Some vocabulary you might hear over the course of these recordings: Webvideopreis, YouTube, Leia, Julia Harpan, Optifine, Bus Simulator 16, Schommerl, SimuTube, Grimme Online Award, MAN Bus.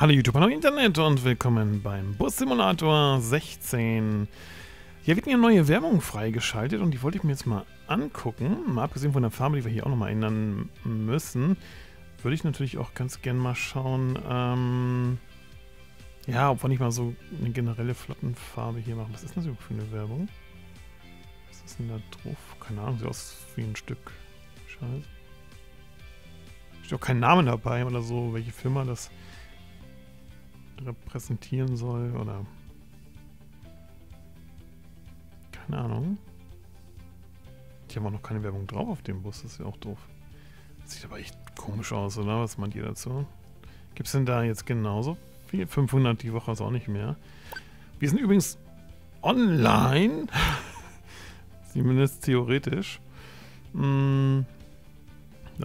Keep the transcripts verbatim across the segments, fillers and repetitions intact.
Hallo YouTube, hallo Internet und willkommen beim Bus Simulator sechzehn. Hier wird mir eine neue Werbung freigeschaltet und die wollte ich mir jetzt mal angucken. Mal abgesehen von der Farbe, die wir hier auch nochmal ändern müssen, würde ich natürlich auch ganz gern mal schauen, ähm, ja, ob wir nicht mal so eine generelle Flottenfarbe hier machen. Was ist das überhaupt für eine Werbung? Was ist denn da drauf? Keine Ahnung, sieht aus wie ein Stück Scheiße. Steht auch kein Name dabei oder so, welche Firma das repräsentieren soll oder keine Ahnung. Die haben auch noch keine Werbung drauf auf dem Bus, das ist ja auch doof. Das sieht aber echt komisch aus, oder? Was meint ihr dazu? Gibt es denn da jetzt genauso viel? fünfhundert die Woche ist auch nicht mehr. Wir sind übrigens online. Zumindest theoretisch. Das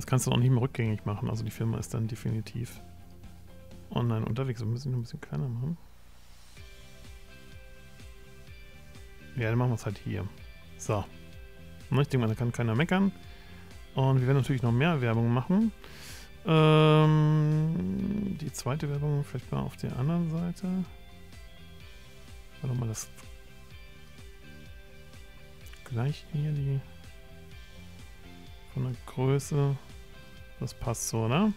kannst du noch nicht mehr rückgängig machen, also die Firma ist dann definitiv online unterwegs. Wir müssen ihn noch ein bisschen kleiner machen. Ja, dann machen wir es halt hier. So. Ich denke mal, da kann keiner meckern. Und wir werden natürlich noch mehr Werbung machen. Ähm, die zweite Werbung vielleicht mal auf der anderen Seite. Warte mal, das gleich hier die von der Größe. Das passt so, oder?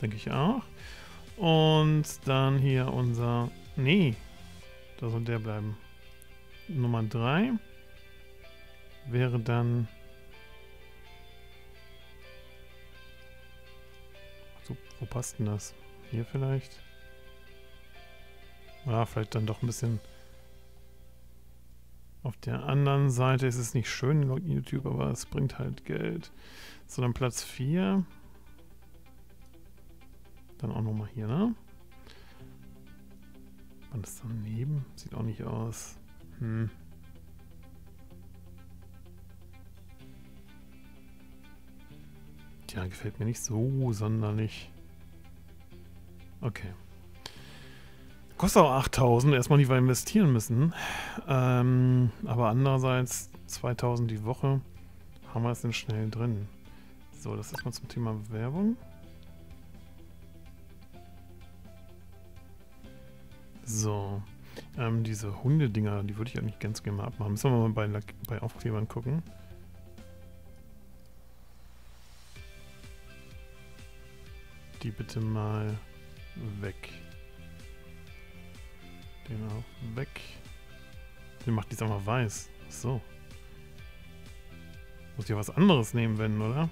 Denke ich auch. Und dann hier unser... Nee, da soll der bleiben. Nummer drei wäre dann... So, wo passt denn das? Hier vielleicht? Ja, vielleicht dann doch ein bisschen... Auf der anderen Seite ist es nicht schön, YouTube, aber es bringt halt Geld. So, dann Platz vier... Dann auch nochmal hier, ne? Wann ist daneben? Sieht auch nicht aus. Hm. Tja, gefällt mir nicht so sonderlich. Okay. Kostet auch achttausend, erstmal nicht, weil wir investieren müssen. Ähm, aber andererseits zweitausend die Woche haben wir es denn schnell drin. So, das ist mal zum Thema Werbung. So, ähm, diese Hundedinger, die würde ich eigentlich ganz gerne mal abmachen. Müssen wir mal bei, bei Aufklebern gucken. Die bitte mal weg. Den auch weg. Den macht dies einfach weiß. So. Muss ich ja was anderes nehmen, wenn, oder?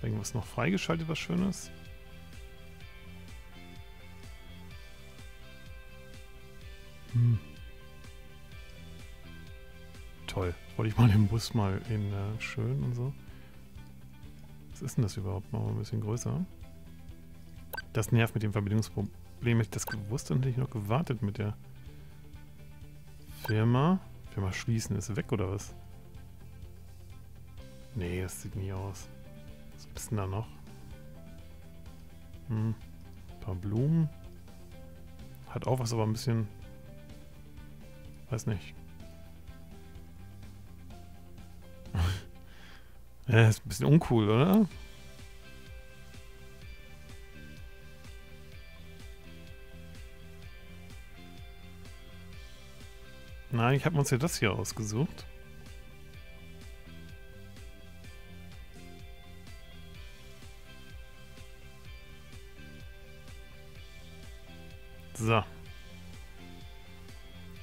Irgendwas noch freigeschaltet, was Schönes. Hm. Toll. Wollte ich mal den Bus mal in äh, schön und so. Was ist denn das überhaupt? Machen wir ein bisschen größer. Das nervt mit dem Verbindungsproblem. Hätte ich das gewusst und hätte ich noch gewartet mit der Firma. Firma schließen ist weg oder was? Nee, das sieht nie aus. Was gibt's denn da noch? Hm. Ein paar Blumen. Hat auch was, aber ein bisschen... Weiß nicht. Ja, ist ein bisschen uncool, oder? Nein, ich habe uns ja das hier ausgesucht. So.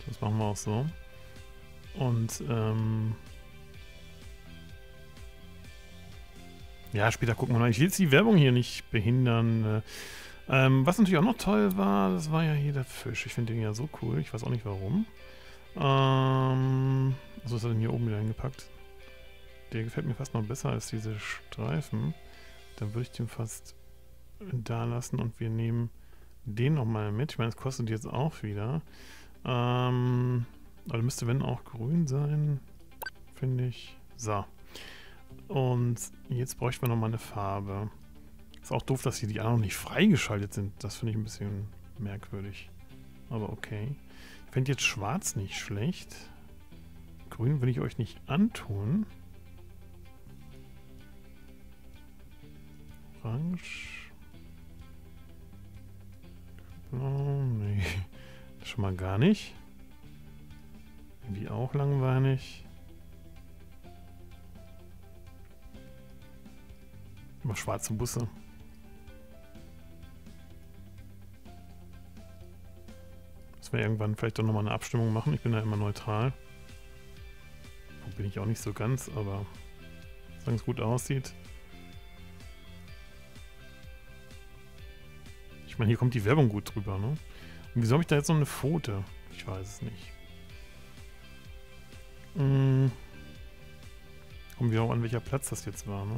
Das machen wir auch so. Und, ähm... ja, später gucken wir mal. Ich will jetzt die Werbung hier nicht behindern. Ähm, was natürlich auch noch toll war, das war ja hier der Fisch. Ich finde den ja so cool. Ich weiß auch nicht warum. Ähm... Also was hat er denn hier oben wieder hingepackt? Der gefällt mir fast noch besser als diese Streifen. Dann würde ich den fast da lassen und wir nehmen den nochmal mit. Ich meine, das kostet jetzt auch wieder. Ähm, also müsste wenn auch grün sein, finde ich. So. Und jetzt bräuchten wir nochmal eine Farbe. Ist auch doof, dass hier die anderen noch nicht freigeschaltet sind. Das finde ich ein bisschen merkwürdig. Aber okay. Ich finde jetzt schwarz nicht schlecht. Grün will ich euch nicht antun. Orange. Oh, nee. Schon mal gar nicht. Irgendwie auch langweilig. Immer schwarze Busse. Dass wir irgendwann vielleicht doch nochmal eine Abstimmung machen. Ich bin da immer neutral. Bin ich auch nicht so ganz, aber solange es gut aussieht. Ich meine, hier kommt die Werbung gut drüber, ne? Und wieso habe ich da jetzt so eine Pfote? Ich weiß es nicht. Hm. Kommen wir auch an, welcher Platz das jetzt war, ne?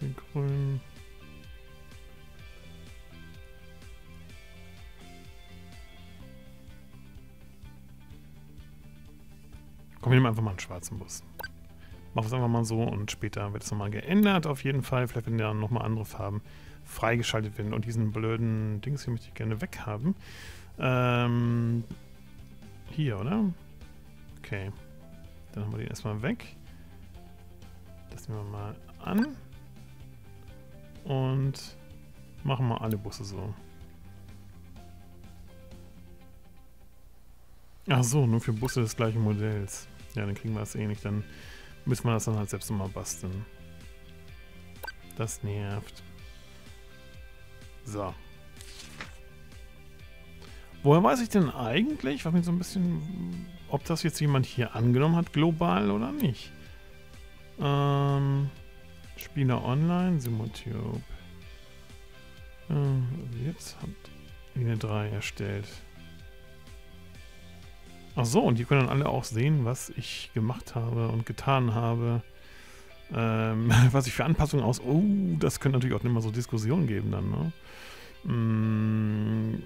Den grünen. Komm, wir nehmen einfach mal einen schwarzen Bus. Machen wir es einfach mal so und später wird es nochmal geändert. Auf jeden Fall, vielleicht werden ja nochmal andere Farben freigeschaltet werden. Und diesen blöden Dings hier möchte ich gerne weghaben. Ähm, hier, oder? Okay. Dann haben wir den erstmal weg. Das nehmen wir mal an. Und machen mal alle Busse so. Ach so, nur für Busse des gleichen Modells. Ja, dann kriegen wir das eh nicht. Dann müssen wir das dann halt selbst nochmal basteln. Das nervt. So. Woher weiß ich denn eigentlich, was mich so ein bisschen, ob das jetzt jemand hier angenommen hat, global oder nicht? Ähm, Spieler online, SimuTube. Ähm, jetzt hat ihr eine drei erstellt. Ach so, und die können dann alle auch sehen, was ich gemacht habe und getan habe. Ähm, was ich für Anpassungen aus... Oh, das könnte natürlich auch immer so Diskussionen geben dann, ne? Hm,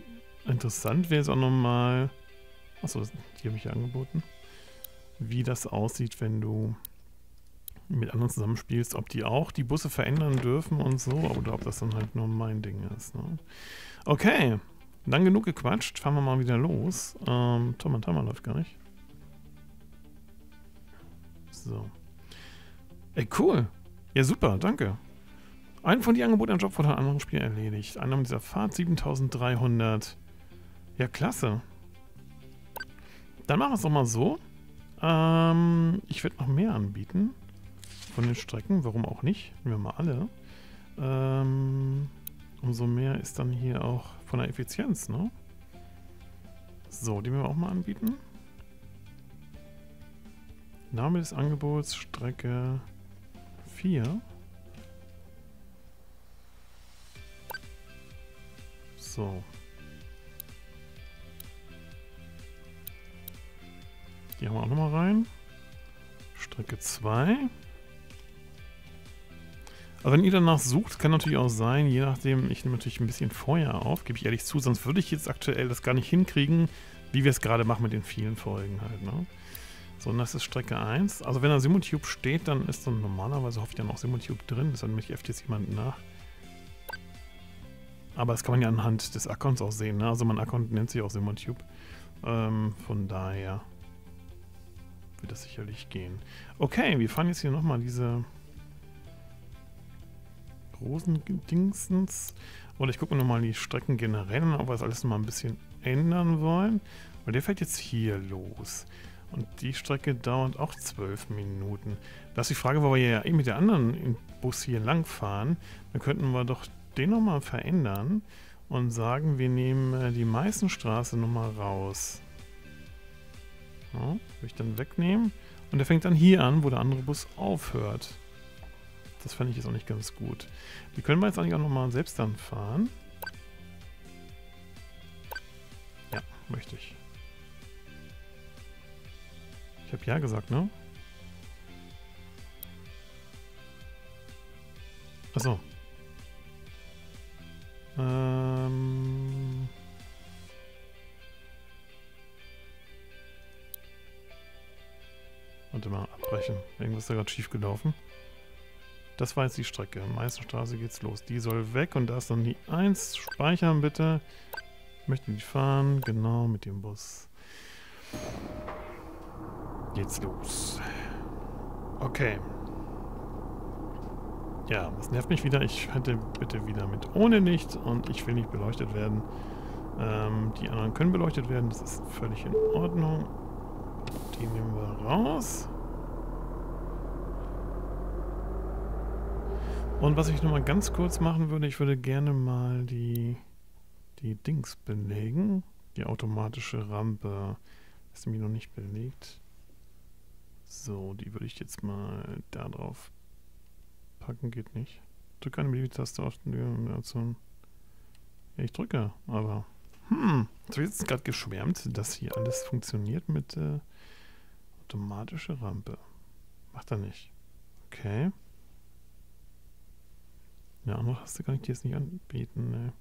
interessant wäre es auch nochmal... Achso, die habe ich ja angeboten. Wie das aussieht, wenn du mit anderen zusammenspielst. Ob die auch die Busse verändern dürfen und so. Oder ob das dann halt nur mein Ding ist, ne? Okay. Lang genug gequatscht, fahren wir mal wieder los. Ähm, Thomas Timer läuft gar nicht. So. Ey, cool. Ja, super, danke. Einen von die Angebote an Jobvorteil an anderen Spiel erledigt. Einnahmen dieser Fahrt, siebentausenddreihundert. Ja, klasse. Dann machen wir es doch mal so. Ähm, ich werde noch mehr anbieten. Von den Strecken, warum auch nicht? Nehmen wir mal alle. Ähm, umso mehr ist dann hier auch von der Effizienz, ne? So, die werden wir auch mal anbieten. Name des Angebots, Strecke vier. So. Die haben wir auch nochmal rein. Strecke zwei. Also wenn ihr danach sucht, kann natürlich auch sein, je nachdem, ich nehme natürlich ein bisschen vorher auf, gebe ich ehrlich zu, sonst würde ich jetzt aktuell das gar nicht hinkriegen, wie wir es gerade machen mit den vielen Folgen halt, ne? So, und das ist Strecke eins. Also wenn da SimuTube steht, dann ist dann normalerweise, hoffe ich, dann auch SimuTube drin, deshalb möchte ich F T S jemanden nach. Aber das kann man ja anhand des Accounts auch sehen, ne? Also mein Account nennt sich auch SimuTube. Ähm, von daher wird das sicherlich gehen. Okay, wir fahren jetzt hier nochmal diese... großen Dingsens. Oder ich gucke mir nochmal die Strecken generell an, ob wir das alles nochmal ein bisschen ändern wollen. Weil der fährt jetzt hier los. Und die Strecke dauert auch zwölf Minuten. Das ist die Frage, weil wir ja eben mit der anderen Bus hier lang fahren. Dann könnten wir doch den nochmal verändern und sagen, wir nehmen die Meißenstraße nochmal raus. Ja, würde ich dann wegnehmen. Und der fängt dann hier an, wo der andere Bus aufhört. Das fand ich jetzt auch nicht ganz gut. Die können wir jetzt eigentlich auch nochmal selbst dann fahren. Ja, möchte ich. Ich habe ja gesagt, ne? Achso. Ähm... Warte mal, abbrechen. Irgendwas ist da gerade schief gelaufen. Das war jetzt die Strecke. Meißenstraße geht's los. Die soll weg und da ist dann die eins. Speichern bitte. Ich möchte die fahren. Genau, mit dem Bus. Geht's los. Okay. Ja, das nervt mich wieder. Ich hätte bitte wieder mit ohne nichts und ich will nicht beleuchtet werden. Ähm, die anderen können beleuchtet werden. Das ist völlig in Ordnung. Die nehmen wir raus. Und was ich nochmal ganz kurz machen würde, ich würde gerne mal die, die Dings belegen. Die automatische Rampe ist nämlich noch nicht belegt. So, die würde ich jetzt mal da drauf packen. Geht nicht. Drücke eine Beliebtaste auf die Animation. Ja, ich drücke, aber... Hm, so jetzt ist gerade geschwärmt, dass hier alles funktioniert mit äh, automatischer Rampe. Macht er nicht. Okay. Ja, noch hast du gar nicht, die jetzt nicht anbieten, ne.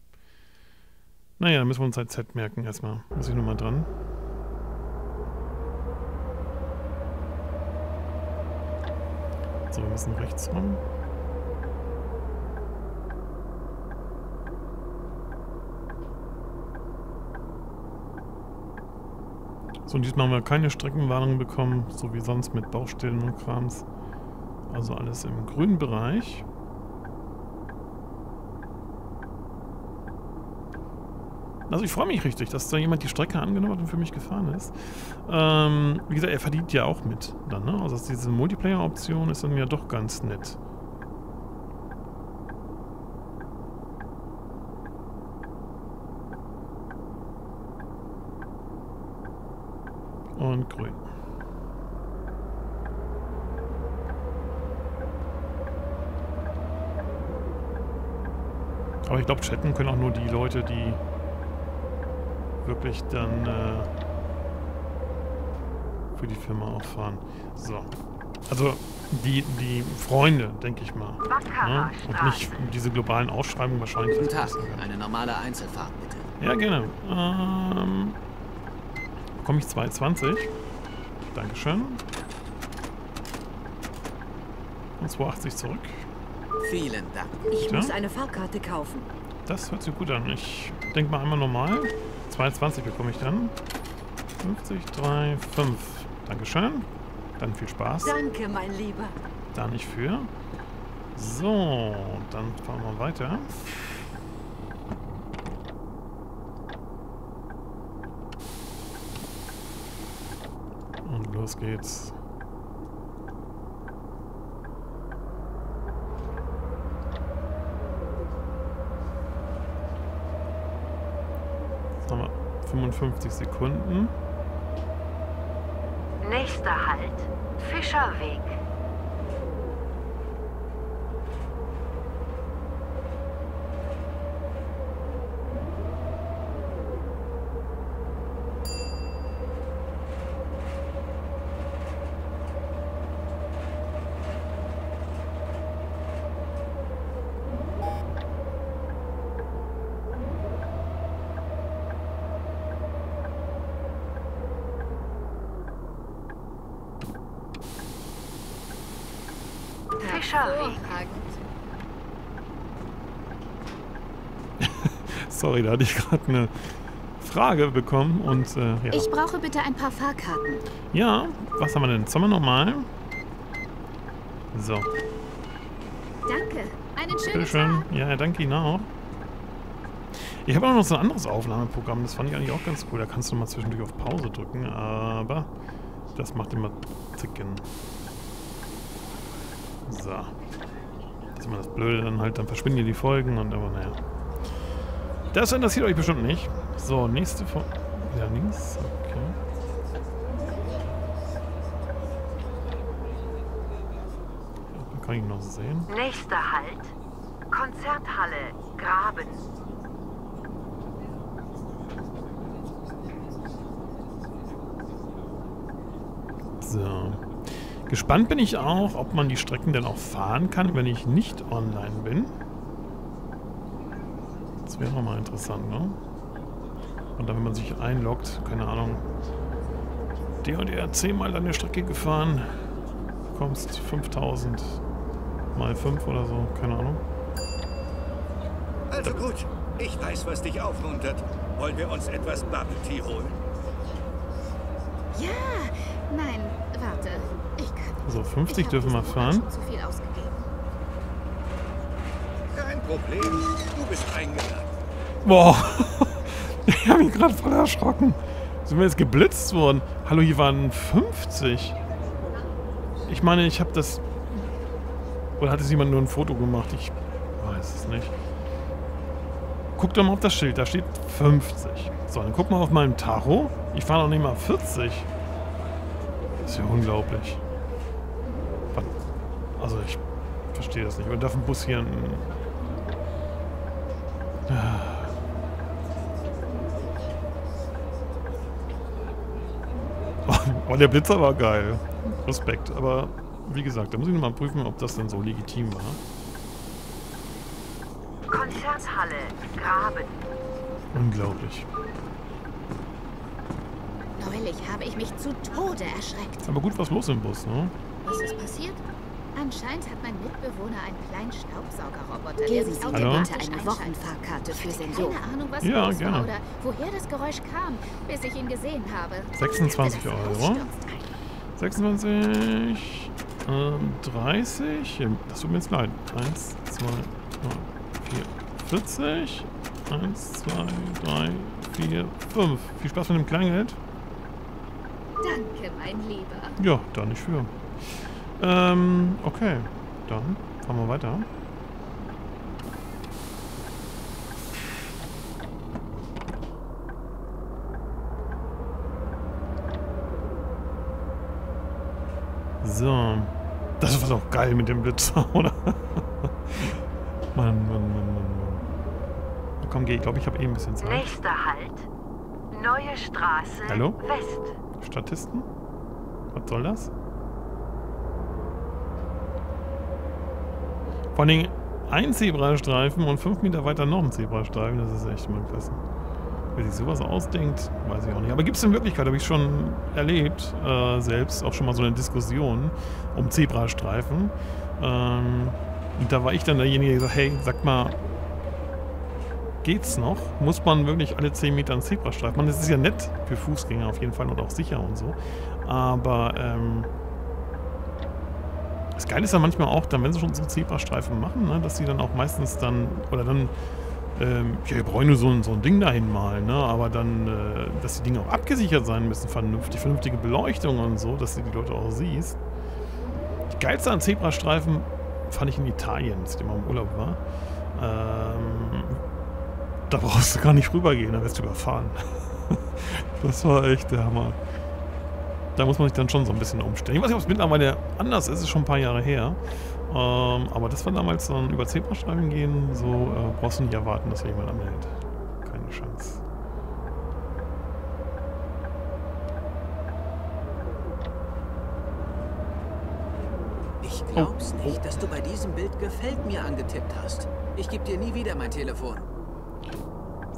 Naja, dann müssen wir uns halt Z merken erstmal. Muss ich nochmal dran. So, wir müssen rechts rum. So, und diesmal haben wir keine Streckenwarnung bekommen, so wie sonst mit Baustellen und Krams. Also alles im grünen Bereich. Also ich freue mich richtig, dass da jemand die Strecke angenommen hat und für mich gefahren ist. Ähm, wie gesagt, er verdient ja auch mit dann, ne? Also diese Multiplayer-Option ist dann ja doch ganz nett. Und grün. Aber ich glaube, chatten können auch nur die Leute, die wirklich dann äh, für die Firma auch fahren. So. Also die, die Freunde, denke ich mal. Ne? Und nicht diese globalen Ausschreibungen wahrscheinlich. Guten Tag, eine normale Einzelfahrt bitte. Ja, gerne. Ähm, Komme ich zwei zwanzig. Dankeschön. Und zwei achtzig zurück. Vielen Dank. Ich ja? muss eine Fahrkarte kaufen. Das hört sich gut an. Ich denke mal einmal normal. zweiundzwanzig bekomme ich dann. fünfzig, drei, fünf. Dankeschön. Dann viel Spaß. Danke, mein Lieber. Da nicht für. So, dann fahren wir weiter. Und los geht's. fünfundfünfzig Sekunden. Nächster Halt, Fischerweg. Sorry, da hatte ich gerade eine Frage bekommen und äh, ja. Ich brauche bitte ein paar Fahrkarten. Ja, was haben wir denn? Sollen wir nochmal? So. Danke. Einen schönen Tag. Ja, danke Ihnen auch. Ich habe auch noch so ein anderes Aufnahmeprogramm, das fand ich eigentlich auch ganz cool. Da kannst du mal zwischendurch auf Pause drücken, aber das macht immer Ticken. So. Das ist immer das Blöde, dann halt, dann verschwinden hier die Folgen und aber naja. Das interessiert euch bestimmt nicht. So, nächste Folge. Ja, links. Okay. Da kann ich noch sehen. Nächster Halt. Konzerthalle. Graben. So. Gespannt bin ich auch, ob man die Strecken denn auch fahren kann, wenn ich nicht online bin. Das wäre mal interessant, ne? Und dann, wenn man sich einloggt, keine Ahnung, der und der zehnmal an der Strecke gefahren, kommst fünftausend mal fünf oder so, keine Ahnung. Also gut, ich weiß, was dich aufmuntert. Wollen wir uns etwas Bubble Tea holen? Ja, nein, warte, ich kann. So, fünfzig dürfen wir fahren. Zu viel ausgegeben. Kein Problem, du bist eingeladen. Boah, ich habe mich gerade voll erschrocken. Sind wir jetzt geblitzt worden? Hallo, hier waren fünfzig. Ich meine, ich habe das... Oder hat es jemand nur ein Foto gemacht? Ich weiß es nicht. Guck doch mal auf das Schild, da steht fünfzig. So, dann guck mal auf meinem Tacho. Ich fahre noch nicht mal vierzig. Das ist ja unglaublich. Also, ich verstehe das nicht. Man darf ein Bus hier... Ein oh, der Blitzer war geil. Respekt. Aber wie gesagt, da muss ich nochmal prüfen, ob das denn so legitim war. Konzerthalle, Graben. Unglaublich. Neulich habe ich mich zu Tode erschreckt. Aber gut, was los im Bus, ne? Was ist passiert? Anscheinend hat mein Mitbewohner einen kleinen Staubsaugerroboter, der sich auf der Karte eine Wochenfahrkarte für Senioren. Keine Ahnung, was ja, das war oder woher das Geräusch kam, bis ich ihn gesehen habe. sechsundzwanzig Euro. sechsundzwanzig, ähm, dreißig. Das tut mir jetzt leid. eins, zwei, drei, vier, vierzig. eins, zwei, drei, vier, fünf. Viel Spaß mit dem Kleingeld. Danke, mein Lieber. Ja, da nicht für. Ähm, okay. Dann fahren wir weiter. So. Das war doch geil mit dem Blitzer, oder? Mann, Mann, Mann, Mann, Mann. Oh, komm, geh. Ich glaube, ich habe eh ein bisschen Zeit. Nächster Halt. Neue Straße. Hallo? West. Statisten? Was soll das? Vor allem ein Zebrastreifen und fünf Meter weiter noch ein Zebrastreifen, das ist echt mal klasse. Wer sich sowas ausdenkt, weiß ich auch nicht. Aber gibt es in Wirklichkeit, habe ich schon erlebt, äh, selbst auch schon mal so eine Diskussion um Zebrastreifen. Ähm, und da war ich dann derjenige, der gesagt hat, hey, sag mal, geht's noch? Muss man wirklich alle zehn Meter einen Zebrastreifen? Man, das ist ja nett für Fußgänger auf jeden Fall und auch sicher und so. Aber, ähm... das Geile ist ja manchmal auch, dann, wenn sie schon so Zebrastreifen machen, ne, dass sie dann auch meistens dann, oder dann, ähm, ja, wir brauchen nur so, so ein Ding dahin mal, ne, aber dann, äh, dass die Dinge auch abgesichert sein müssen, vernünftig, vernünftige Beleuchtung und so, dass du die Leute auch siehst. Die geilste an Zebrastreifen fand ich in Italien, als ich immer im Urlaub war. Ähm, da brauchst du gar nicht rübergehen, da wirst du überfahren. Das war echt der Hammer. Da muss man sich dann schon so ein bisschen umstellen. Ich weiß nicht, ob es mittlerweile anders ist, ist schon ein paar Jahre her. Ähm, aber das war damals dann über Zebrastreifen gehen, so äh, brauchst du nicht erwarten, dass jemand anhält. Keine Chance. Ich glaub's oh. nicht, dass du bei diesem Bild gefällt mir angetippt hast. Ich geb dir nie wieder mein Telefon.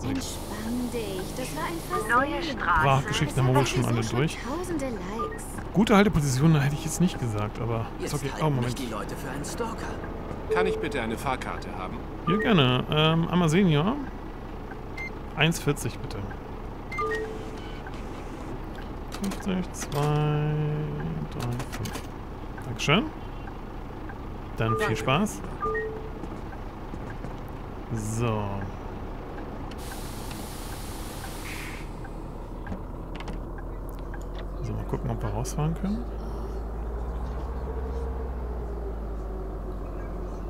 Entspann dich, das war einfach neue Straße. Wachgeschichten haben wir schon alle durch. Gute Haltepositionen hätte ich jetzt nicht gesagt, aber jetzt okay. Oh, Moment. Die Leute für einen Stalker. Kann ich bitte eine Fahrkarte haben? Ja, gerne. Ähm, einmal Senior. eins vierzig bitte. fünfzig, zwei, drei, fünf. Dankeschön. Dann viel Spaß. So. Mal gucken, ob wir rausfahren können.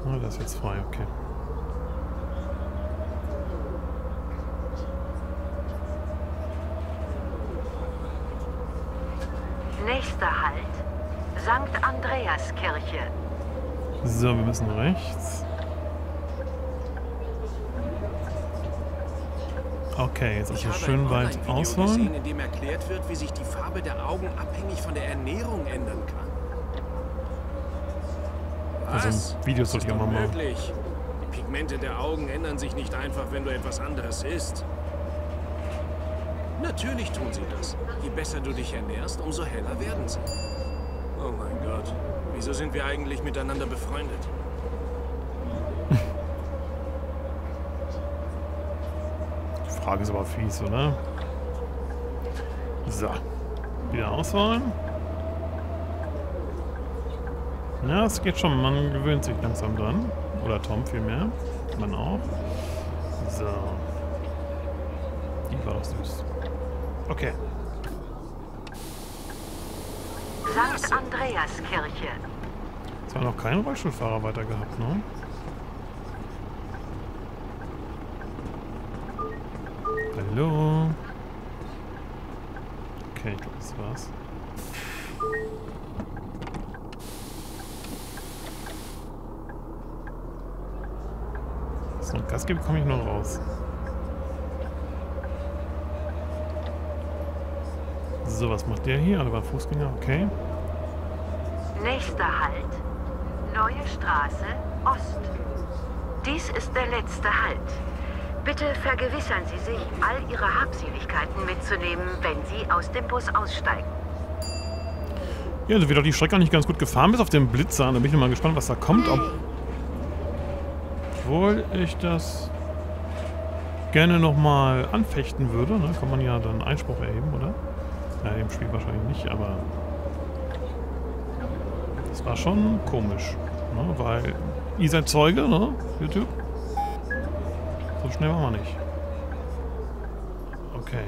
Ah, das ist jetzt frei, okay. Nächster Halt. Sankt Andreaskirche. So, wir müssen rechts. Okay, jetzt also schön weit ausholen. Gesehen, in dem erklärt wird, wie sich die Farbe der Augen abhängig von der Ernährung ändern kann. Was? Also Videos sollte ich auch mal machen. Die Pigmente der Augen ändern sich nicht einfach, wenn du etwas anderes isst. Natürlich tun sie das. Je besser du dich ernährst, umso heller werden sie. Oh mein Gott, wieso sind wir eigentlich miteinander befreundet? Frage ist aber fies, oder? So. Wieder auswählen. Ja, es geht schon. Man gewöhnt sich langsam dran. Oder Tom vielmehr. Man auch. So. Die war doch süß. Okay. Sankt Andreaskirche. Jetzt haben wir noch keinen Rollstuhlfahrer weiter gehabt, ne? Hallo. Okay, ich glaube, das war's. So, und Gas gebe, komme ich noch raus. So, was macht der hier? Alle waren Fußgänger, okay. Nächster Halt. Neue Straße, Ost. Dies ist der letzte Halt. Bitte vergewissern Sie sich, all Ihre Habseligkeiten mitzunehmen, wenn Sie aus dem Bus aussteigen. Ja, also wieder die Strecke nicht ganz gut gefahren bis auf den Blitzer. Da bin ich mal gespannt, was da kommt. Hey. Obwohl ich das gerne nochmal anfechten würde. Ne? Kann man ja dann Einspruch erheben, oder? Ja, im Spiel wahrscheinlich nicht, aber das war schon komisch. Ne? Weil ihr seid Zeuge, ne? YouTube. So schnell waren wir nicht. Okay.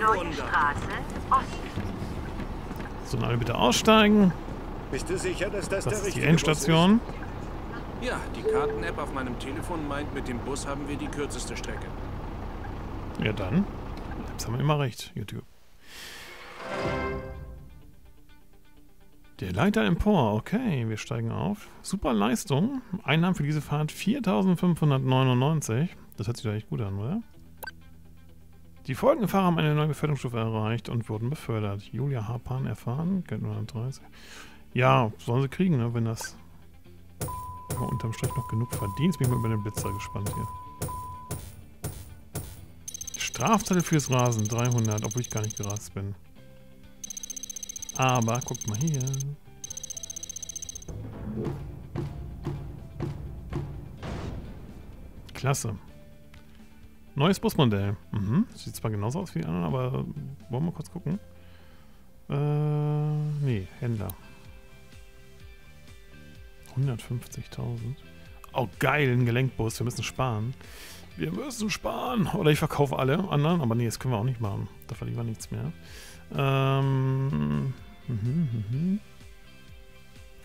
Neue Straße, Ost. So, alle bitte aussteigen. Bist du sicher, dass das, das der ist die Endstation? Ist? Ja, die Karten-App auf meinem Telefon meint, mit dem Bus haben wir die kürzeste Strecke. Ja dann. Jetzt haben wir immer recht, YouTube. Der Leiter empor. Okay, wir steigen auf. Super Leistung. Einnahmen für diese Fahrt viertausendfünfhundertneunundneunzig. Das hört sich doch echt gut an, oder? Die folgenden Fahrer haben eine neue Beförderungsstufe erreicht und wurden befördert. Julia Harpan erfahren. Geld hundertdreißig. Ja, sollen sie kriegen, ne? Wenn das aber unterm Strich noch genug verdient. Bin ich mal über den Blitzer gespannt hier. Strafzettel fürs Rasen. dreihundert, obwohl ich gar nicht gerast bin. Aber guckt mal hier. Klasse. Neues Busmodell. Mhm. Sieht zwar genauso aus wie die anderen, aber wollen wir kurz gucken. Äh, nee, Händler. hundertfünfzigtausend. Oh geil, ein Gelenkbus. Wir müssen sparen. Wir müssen sparen. Oder ich verkaufe alle anderen. Aber nee, das können wir auch nicht machen. Da verlieren wir nichts mehr. Ähm. Mhm, mhm.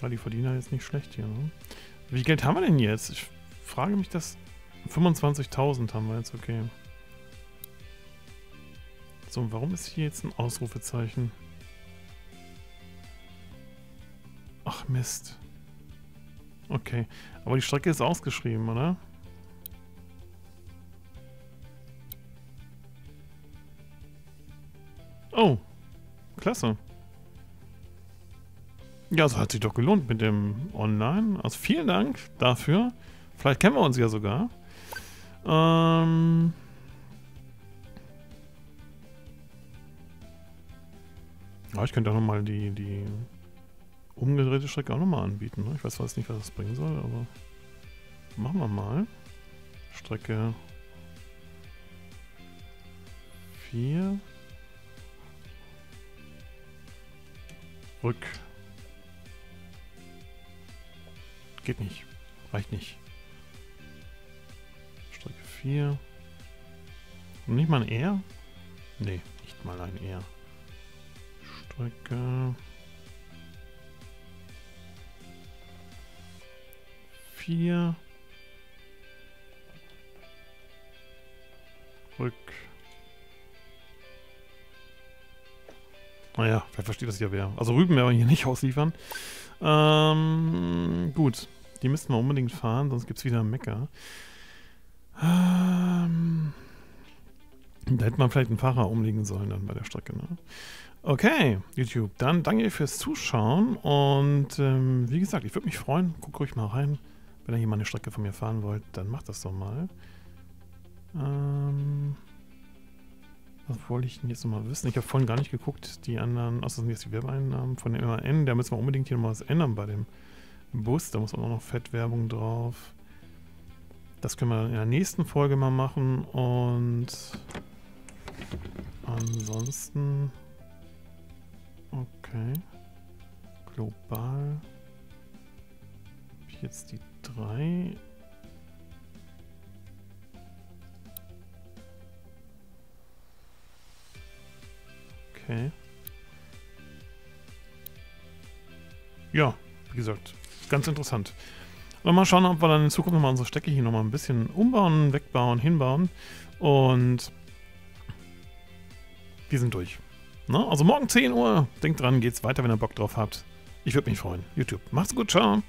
Ja, die verdienen jetzt nicht schlecht hier, ne? Wie viel Geld haben wir denn jetzt? Ich frage mich das. fünfundzwanzigtausend haben wir jetzt, okay. So, warum ist hier jetzt ein Ausrufezeichen? Ach Mist. Okay. Aber die Strecke ist ausgeschrieben, oder? Oh, klasse. Ja, das hat sich doch gelohnt mit dem Online. Also vielen Dank dafür. Vielleicht kennen wir uns ja sogar. Ähm ja, ich könnte auch nochmal die, die umgedrehte Strecke auch nochmal anbieten. Ne? Ich weiß fast nicht, was das bringen soll, aber machen wir mal. Strecke vier. Rück. Geht nicht. Reicht nicht. Strecke vier. Und nicht mal ein R? Nee, nicht mal ein R. Strecke vier. Rück. Naja, vielleicht versteht das ja wer. Also Rüben werden wir hier nicht ausliefern. Ähm, gut. Die müssten wir unbedingt fahren, sonst gibt es wieder einen Mecker. Ähm, da hätte man vielleicht einen Fahrer umlegen sollen dann bei der Strecke, ne? Okay, YouTube. Dann danke fürs Zuschauen. Und ähm, wie gesagt, ich würde mich freuen. Guckt ruhig mal rein. Wenn ihr hier mal eine Strecke von mir fahren wollt, dann macht das doch mal. Ähm... Was wollte ich denn jetzt nochmal wissen? Ich habe vorhin gar nicht geguckt, die anderen, also das sind jetzt die Werbeeinnahmen von dem M A N, da müssen wir unbedingt hier nochmal was ändern bei dem Bus, da muss man auch noch Fettwerbung drauf. Das können wir in der nächsten Folge mal machen und ansonsten, okay. global. Hab ich jetzt die drei. Okay. Ja, wie gesagt, ganz interessant. Aber mal schauen, ob wir dann in Zukunft nochmal unsere Strecke hier nochmal ein bisschen umbauen, wegbauen, hinbauen. Und wir sind durch. Na, also morgen zehn Uhr. Denkt dran, geht's weiter, wenn ihr Bock drauf habt. Ich würde mich freuen. YouTube. Macht's gut, ciao.